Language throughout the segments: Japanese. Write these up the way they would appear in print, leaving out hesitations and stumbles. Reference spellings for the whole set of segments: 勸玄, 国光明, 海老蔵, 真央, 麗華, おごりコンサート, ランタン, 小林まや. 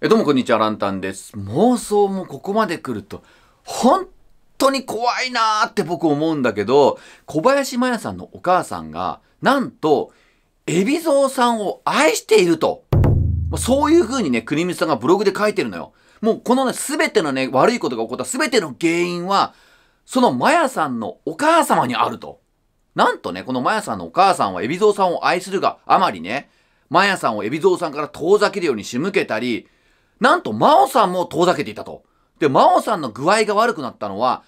どうもこんにちは、ランタンです。妄想もここまで来ると、本当に怖いなーって僕思うんだけど、小林まやさんのお母さんが、なんと、海老蔵さんを愛していると。そういう風にね、国光さんがブログで書いてるのよ。もうこのね、すべてのね、悪いことが起こったすべての原因は、そのまやさんのお母様にあると。なんとね、このまやさんのお母さんは海老蔵さんを愛するがあまりね、まやさんを海老蔵さんから遠ざけるように仕向けたり、なんと、真央さんも遠ざけていたと。で、真央さんの具合が悪くなったのは、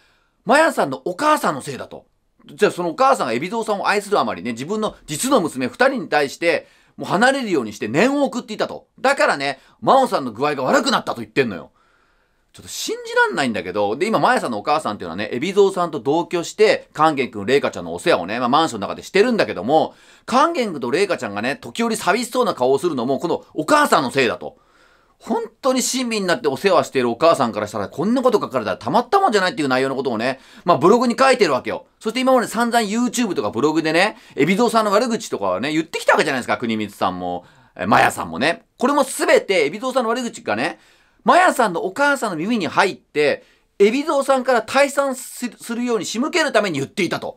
まやさんのお母さんのせいだと。じゃあ、そのお母さんが海老蔵さんを愛するあまりね、自分の実の娘2人に対して、もう離れるようにして念を送っていたと。だからね、真央さんの具合が悪くなったと言ってんのよ。ちょっと信じらんないんだけど、で、今、まやさんのお母さんっていうのはね、海老蔵さんと同居して、勸玄君、麗華ちゃんのお世話をね、マンションの中でしてるんだけども、勸玄君と麗華ちゃんがね、時折寂しそうな顔をするのも、このお母さんのせいだと。本当に親身になってお世話しているお母さんからしたら、こんなこと書かれたらたまったもんじゃないっていう内容のことをね、ブログに書いてるわけよ。そして今まで散々 YouTube とかブログでね、海老蔵さんの悪口とかはね、言ってきたわけじゃないですか。国光さんも、まやさんもね。これもすべて、海老蔵さんの悪口がね、まやさんのお母さんの耳に入って、海老蔵さんから退散するように仕向けるために言っていたと。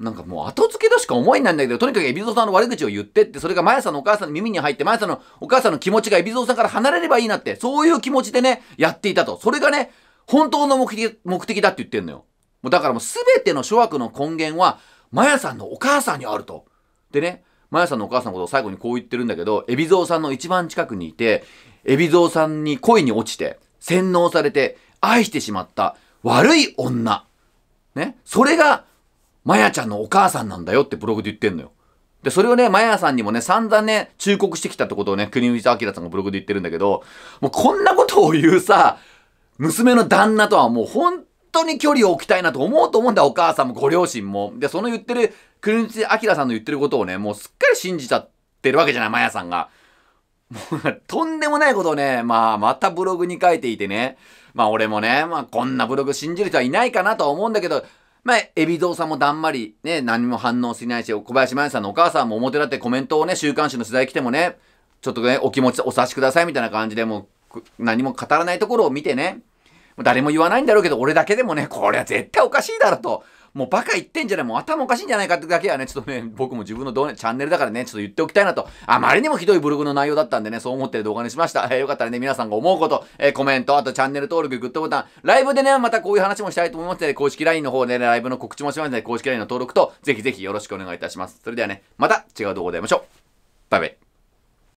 なんかもう後付けとしか思いないんだけど、とにかく海老蔵さんの悪口を言ってって、それがまやさんのお母さんの耳に入って、まやさんのお母さんの気持ちが海老蔵さんから離れればいいなって、そういう気持ちでね、やっていたと。それがね、本当の目的だって言ってんのよ。もうだからもう全ての諸悪の根源は、まやさんのお母さんにあると。でね、まやさんのお母さんのことを最後にこう言ってるんだけど、海老蔵さんの一番近くにいて、海老蔵さんに恋に落ちて、洗脳されて、愛してしまった悪い女。ね、それが、まやちゃんのお母さんなんだよってブログで言ってんのよ。で、それをね、まやさんにもね、散々ね、忠告してきたってことをね、国光明さんがブログで言ってるんだけど、もうこんなことを言うさ、娘の旦那とはもう本当に距離を置きたいなと思うと思うんだ、お母さんもご両親も。で、その言ってる、国光明さんの言ってることをね、もうすっかり信じちゃってるわけじゃない、まやさんが。もう、とんでもないことをね、またブログに書いていてね、俺もね、こんなブログ信じる人はいないかなとは思うんだけど、海老蔵さんもだんまりね、何も反応しないし、小林まやさんのお母さんも表立ってコメントをね、週刊誌の取材来てもね、ちょっとね、お気持ちお察しくださいみたいな感じで、もう、何も語らないところを見てね、誰も言わないんだろうけど、俺だけでもね、これは絶対おかしいだろと、もうバカ言ってんじゃない、もう頭おかしいんじゃないかってだけはね、ちょっとね、僕も自分の動画、チャンネルだからね、ちょっと言っておきたいなと、あまりにもひどいブログの内容だったんでね、そう思ってる動画にしました。よかったらね、皆さんが思うこと、コメント、あとチャンネル登録、グッドボタン、ライブでね、またこういう話もしたいと思いますので、公式 LINE の方でね、ライブの告知もしますので、公式 LINE の登録と、ぜひぜひよろしくお願いいたします。それではね、また違う動画で会いましょう。バイバイ。